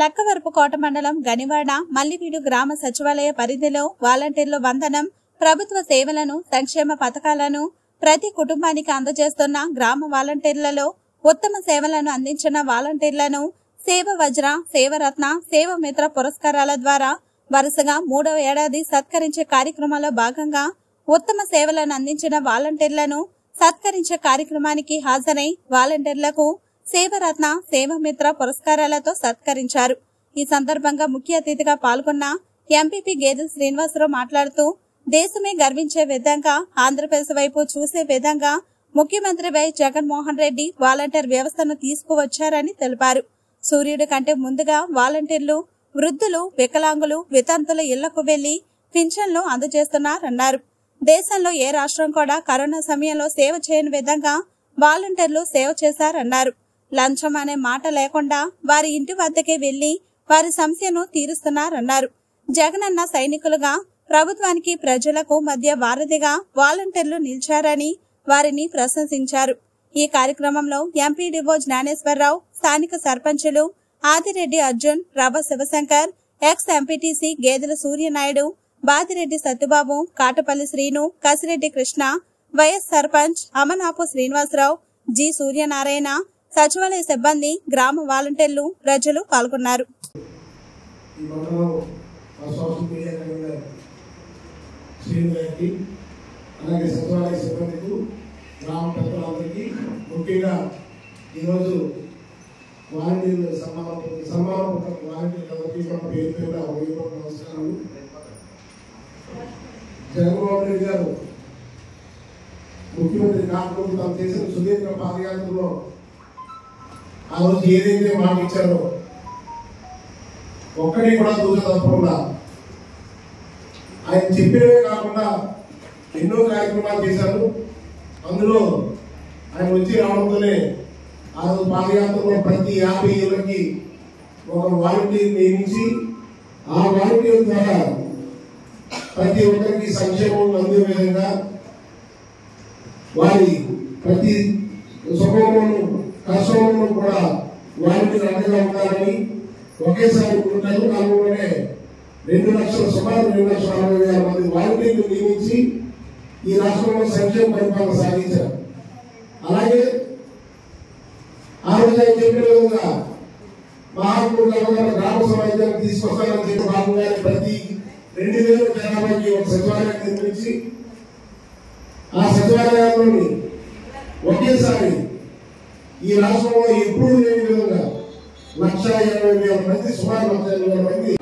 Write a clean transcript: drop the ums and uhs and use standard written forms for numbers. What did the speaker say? లక్కవరపుకోట మండలం గనివాడ మల్లివీడు గ్రామ సచివాలయ పరిధిలో వాలంటీర్ల వందనం ప్రభుత్వ సేవలను సంక్షేమ పథకాలను ప్రతి కుటుంబానికి అందజేస్తున్న గ్రామ వాలంటీర్లలో ఉత్తమ సేవలను అందించిన వాలంటీర్లను సేవ వజ్ర సేవరత్న సేవ మిత్ర పురస్కారాల ద్వారా వరుసగా మూడవ ఏడాది సత్కరించే కార్యక్రమంలో భాగంగా ఉత్తమ సేవలను అందించిన వాలంటీర్లను సత్కరించే కార్యక్రమానికి హాజరై వాలంటీర్లకు సేవరత్న సేవ మిత్ర పురస్కారాలతో సత్కరించారు। ఈ సందర్భంగా ముఖ్య అతిథిగా పాల్గొన్న ఎంపీపీ గేదెల శ్రీనివాసరావు మాట్లాడుతూ దేశమే గర్వించే విధంగా ఆంధ్రప్రదేశ్ వైపు చూసే విధంగా ముఖ్యమంత్రి వై జగన్మోహన్ రెడ్డి వాలంటీర్ వ్యవస్థను తీసుకువచ్చారని తెలిపారు। సూర్యుడి కంటే ముందుగా వాలంటీర్లు వృద్ధులు వికలాంగులు వితంతుల ఇళ్లకు వెళ్లి పింఛన్లు అందజేస్తున్నారన్నారు। దేశంలో ఏ రాష్ట్రం కూడా కరోనా సమయంలో సేవ చేయని విధంగా వాలంటీర్లు సేవ చేశారన్నారు। లంచం అనే మాట లేకుండా వారి ఇంటి వద్దకే వెళ్లి వారి సమస్యను తీరుస్తున్నారన్నారు। జగనన్న సైనికులుగా ప్రభుత్వానికి ప్రజలకు మధ్య వారధిగా వాలంటీర్లు నిలిచారని వారిని ప్రశంసించారు। ఈ కార్యక్రమంలో ఎంపీడీఓ జ్ఞానేశ్వరరావు స్థానిక సర్పంచులు ఆదిరెడ్డి అర్జున్ రవ Sivasankar ex MPTC Gedela Suryanaidu Badireddy Satyababu Katapalli Srinu Kasireddy Krishna vice sarpanch Amanapu Srinivasarao G Suryanarayana సచివాలయ సిబ్బంది గ్రామ వాలంటీర్లు ప్రజలు పాల్గొన్నారు। జగన్మోహన్ రెడ్డి గారు ముఖ్యమంత్రి కాకుండా తాను చేసిన సుదీర్ఘ పాదయాత్రలో ఆ రోజు ఏదైతే మాట ఇచ్చారో ఒక్కటి కూడా దూరం తప్పకుండా ఆయన చెప్పినవే కాకుండా ఎన్నో కార్యక్రమాలు చేశారు। అందులో ఆయన వచ్చి రావడంతోనే ఆ రోజు పాదయాత్రలో ప్రతి 50 ఏళ్ళకి ఒక వాలంటీర్ నియమించి ఆ వాలంటీర్ ద్వారా ప్రతి ఒక్కరికి సంక్షేమం అందే విధంగా వారి ప్రతి శుభములను కష్టములను కూడా వారికి అండగా ఉండాలని ఒకేసారి 2004లోనే 2 లక్షల సుమారు 2,46,000 మంది వాలంటీర్లు నియమించి ఈ రాష్ట్రంలో సంక్షేమ పరిపాలన సాగించారు। అలాగే ఆ రోజు ఆయన చెప్పిన విధంగా మహాత్ముడు గ్రామ సమాజాన్ని తీసుకొస్తారని చెప్పి భాగంగా ప్రతి 2,000 జనాభాకి ఒక సచివాలయాన్ని నిర్మించి ఆ సచివాలయాల్లోని ఒకేసారి ఈ రాష్ట్రంలో ఎప్పుడూ లేని విధంగా 1,80,000 మంది సుమారు 1,80,000 మంది